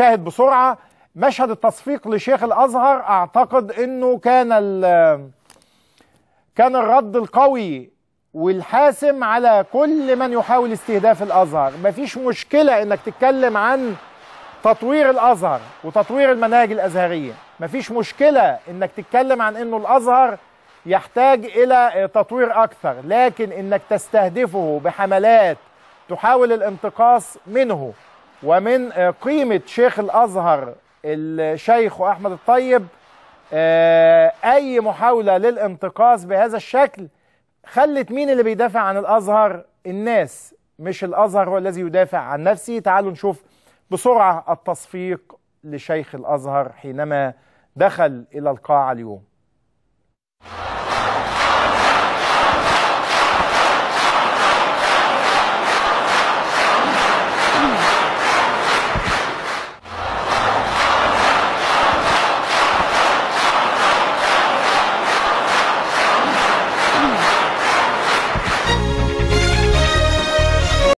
شاهد بسرعة مشهد التصفيق لشيخ الأزهر. أعتقد أنه كان الرد القوي والحاسم على كل من يحاول استهداف الأزهر. مفيش مشكلة أنك تتكلم عن تطوير الأزهر وتطوير المناهج الأزهرية، مفيش مشكلة أنك تتكلم عن أنه الأزهر يحتاج إلى تطوير أكثر، لكن أنك تستهدفه بحملات تحاول الانتقاص منه ومن قيمة شيخ الأزهر الشيخ احمد الطيب، أي محاولة للانتقاص بهذا الشكل خلت مين اللي بيدافع عن الأزهر؟ الناس، مش الأزهر هو الذي يدافع عن نفسه. تعالوا نشوف بسرعة التصفيق لشيخ الأزهر حينما دخل إلى القاعة اليوم.